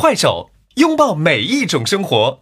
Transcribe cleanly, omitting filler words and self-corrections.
快手，拥抱每一种生活。